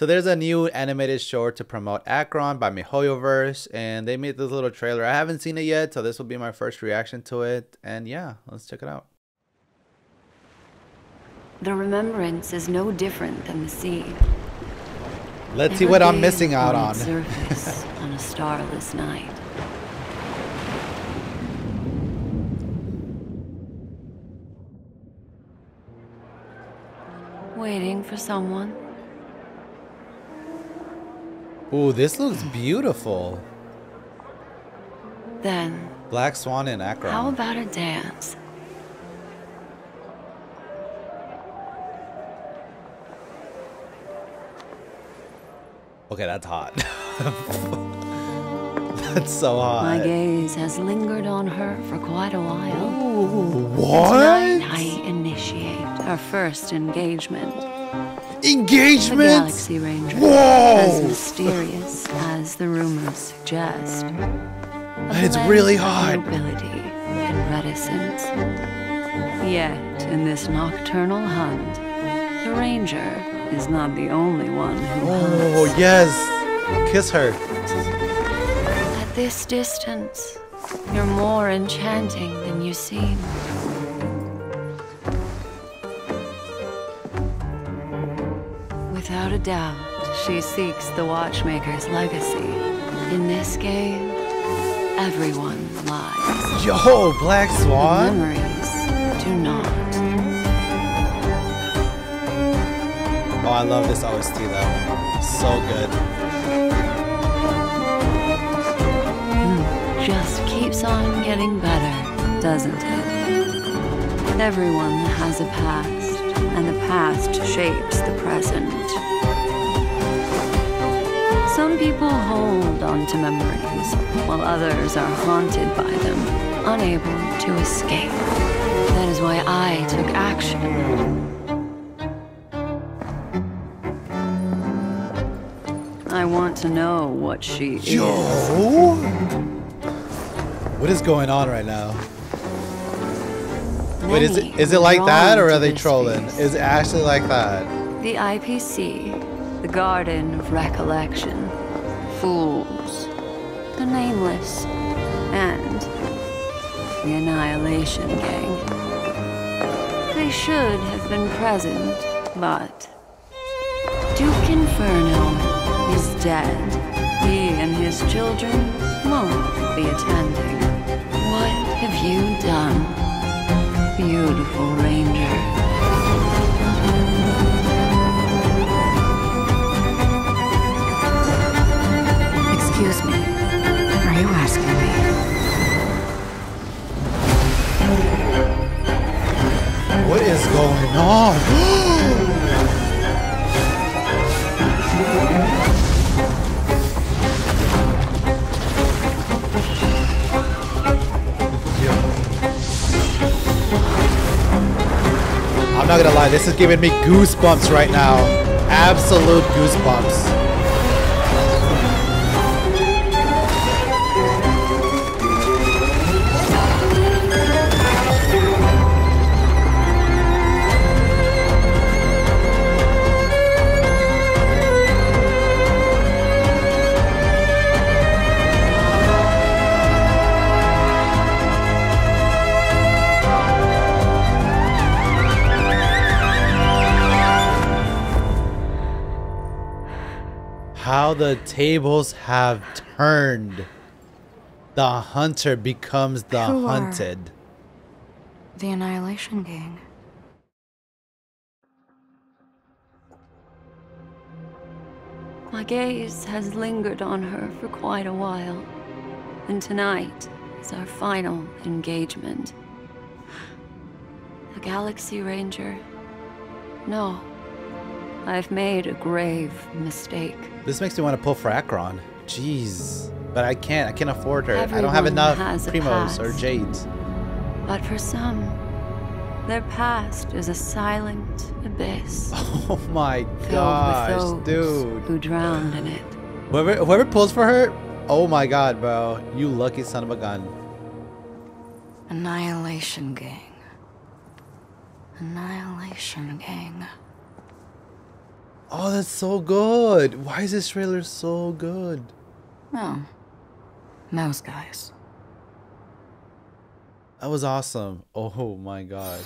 So there's a new animated short to promote Acheron by HoYoverse, and they made this little trailer. I haven't seen it yet, so this will be my first reaction to it. And yeah, let's check it out. The remembrance is no different than the sea. Let's see what I'm missing out on. Surface on a starless night. Waiting for someone. Ooh, this looks beautiful. Then, Black Swan and Acheron. How about a dance? Okay, that's hot. That's so hot. My gaze has lingered on her for quite a while. Ooh, what? Tonight I initiate our first engagement. Engagement? The Galaxy Ranger. Whoa! As mysterious as the rumors suggest. It's really hot. Nobility and reticence. Yet, in this nocturnal hunt, the Ranger is not the only one who hunts. Oh, yes! Kiss her. At this distance, you're more enchanting than you seem. Without a doubt, she seeks the Watchmaker's legacy. In this game, everyone lies. Yo, Black Swan? The memories do not. Oh, I love this OST though. So good. Just keeps on getting better, doesn't it? Everyone has a past. And the past shapes the present. Some people hold on to memories, while others are haunted by them, unable to escape. That is why I took action. I want to know what she is. Yo! What is going on right now? Wait, is it like that, or are they trolling? Is it actually like that? The IPC, the Garden of Recollection, Fools, the Nameless, and the Annihilation Gang. They should have been present, but Duke Inferno is dead. He and his children won't be attending. What have you done? Beautiful Ranger. Excuse me. Are you asking me? What is going on? I'm not gonna lie, this is giving me goosebumps right now. Absolute goosebumps. How the tables have turned. The hunter becomes the hunted. The Annihilation Gang. My gaze has lingered on her for quite a while, and tonight is our final engagement. The Galaxy Ranger. No. I've made a grave mistake. This makes me want to pull for Acheron. Jeez. But I can't. I can't afford her. Everyone I don't have enough Primos or Jades. But for some, their past is a silent abyss. Oh my gosh, dude. Who drowned in it. Whoever pulls for her, oh my god, bro. You lucky son of a gun. Annihilation Gang. Annihilation Gang. Oh, that's so good. Why is this trailer so good? Oh, those guys. That was awesome. Oh my god.